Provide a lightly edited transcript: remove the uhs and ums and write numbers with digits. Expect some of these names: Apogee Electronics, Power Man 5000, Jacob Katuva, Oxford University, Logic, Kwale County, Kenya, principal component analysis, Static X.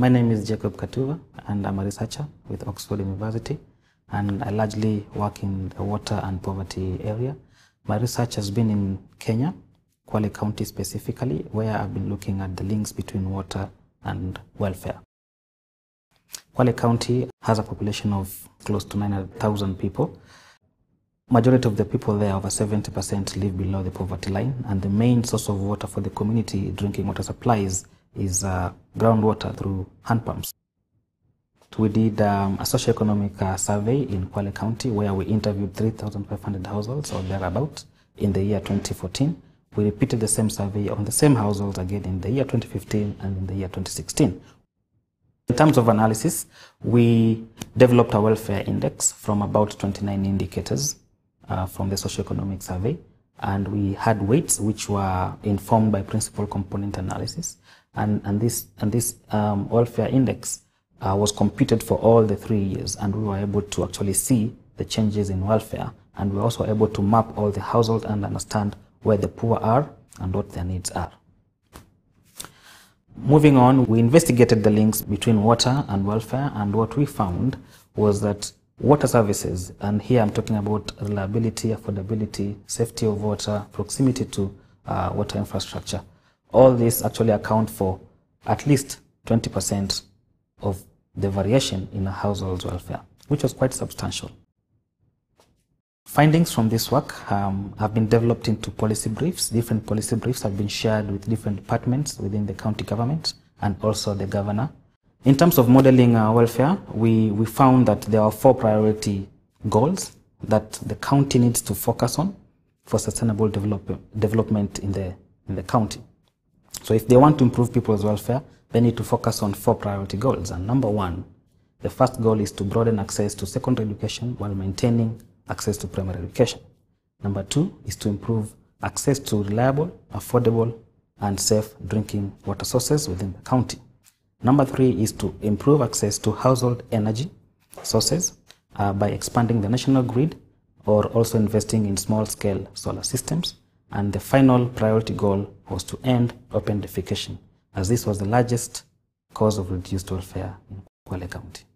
My name is Jacob Katuva, and I'm a researcher with Oxford University, and I largely work in the water and poverty area. My research has been in Kenya, Kwale County specifically, where I've been looking at the links between water and welfare. Kwale County has a population of close to 900,000 people. Majority of the people there, over 70%, live below the poverty line, and the main source of water for the community drinking water supplies is groundwater through hand pumps. We did a socioeconomic survey in Kwale County where we interviewed 3,500 households or thereabout in the year 2014. We repeated the same survey on the same households again in the year 2015 and in the year 2016. In terms of analysis, we developed a welfare index from about 29 indicators from the socioeconomic survey. And we had weights which were informed by principal component analysis, and this welfare index was computed for all the 3 years, and we were able to actually see the changes in welfare, and we were also able to map all the households and understand where the poor are and what their needs are. Moving on, we investigated the links between water and welfare, and what we found was that water services, and here I'm talking about reliability, affordability, safety of water, proximity to water infrastructure. All these actually account for at least 20% of the variation in a household's welfare, which was quite substantial. Findings from this work have been developed into policy briefs. Different policy briefs have been shared with different departments within the county government and also the governor. In terms of modeling welfare, we found that there are 4 priority goals that the county needs to focus on for sustainable development in the county. So if they want to improve people's welfare, they need to focus on 4 priority goals. And number 1, the first goal is to broaden access to secondary education while maintaining access to primary education. Number 2 is to improve access to reliable, affordable, and safe drinking water sources within the county. Number 3 is to improve access to household energy sources by expanding the national grid or also investing in small-scale solar systems. And the final priority goal was to end open defecation, as this was the largest cause of reduced welfare in Kwale County.